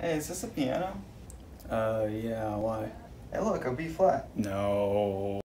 Hey, is this a piano? Yeah, why? Hey, look, a B flat. No.